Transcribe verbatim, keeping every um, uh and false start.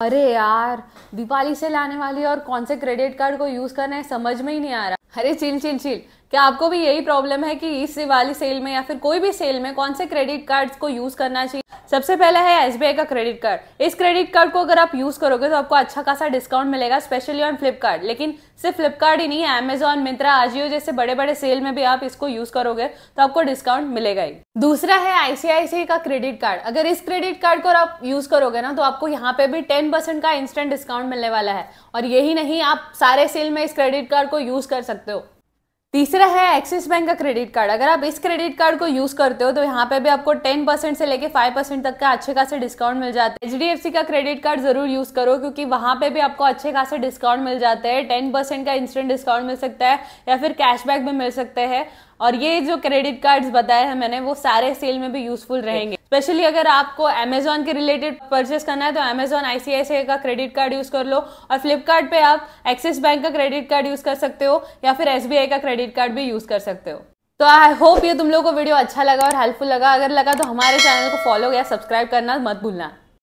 अरे यार दीपाली से लाने वाली और कौन से क्रेडिट कार्ड को यूज करना है समझ में ही नहीं आ रहा। अरे चिल चिल चिल, क्या आपको भी यही प्रॉब्लम है कि इस दिवाली सेल में या फिर कोई भी सेल में कौन से क्रेडिट कार्ड्स को यूज करना चाहिए? सबसे पहला है एस बी आई का क्रेडिट कार्ड। इस क्रेडिट कार्ड को अगर आप यूज करोगे तो आपको अच्छा खासा डिस्काउंट मिलेगा, स्पेशली ऑन फ्लिपकार्ट। लेकिन सिर्फ फ्लिपकार्ट ही नहीं, अमेजॉन, मिंत्रा, आजियो जैसे बड़े बड़े सेल में भी आप इसको यूज करोगे तो आपको डिस्काउंट मिलेगा ही। दूसरा है आई सी आई सी आई का क्रेडिट कार्ड। अगर इस क्रेडिट कार्ड को आप यूज करोगे ना तो आपको यहाँ पे भी टेन परसेंट का इंस्टेंट डिस्काउंट मिलने वाला है। और यही नहीं, आप सारे सेल में इस क्रेडिट कार्ड को यूज कर सकते हो। तीसरा है एक्सिस बैंक का क्रेडिट कार्ड। अगर आप इस क्रेडिट कार्ड को यूज करते हो तो यहाँ पे भी आपको टेन परसेंट से लेके फाइव परसेंट तक का अच्छे खासे डिस्काउंट मिल जाता है। एच डी एफ सी का क्रेडिट कार्ड जरूर यूज करो, क्योंकि वहाँ पे भी आपको अच्छे खासे डिस्काउंट मिल जाते हैं। टेन परसेंट का इंस्टेंट डिस्काउंट मिल सकता है या फिर कैशबैक भी मिल सकते हैं। और ये जो क्रेडिट कार्ड्स बताए हैं मैंने, वो सारे सेल में भी यूजफुल रहेंगे। स्पेशली अगर आपको अमेजॉन के रिलेटेड परचेस करना है तो अमेजॉन आई सी आई सी आई का क्रेडिट कार्ड यूज कर लो। और फ्लिपकार्ट पे आप एक्सिस बैंक का क्रेडिट कार्ड यूज कर सकते हो या फिर एस बी आई का क्रेडिट कार्ड भी यूज कर सकते हो। तो आई होप ये तुम लोगों को वीडियो अच्छा लगा और हेल्पफुल लगा। अगर लगा तो हमारे चैनल को फॉलो या सब्सक्राइब करना मत भूलना।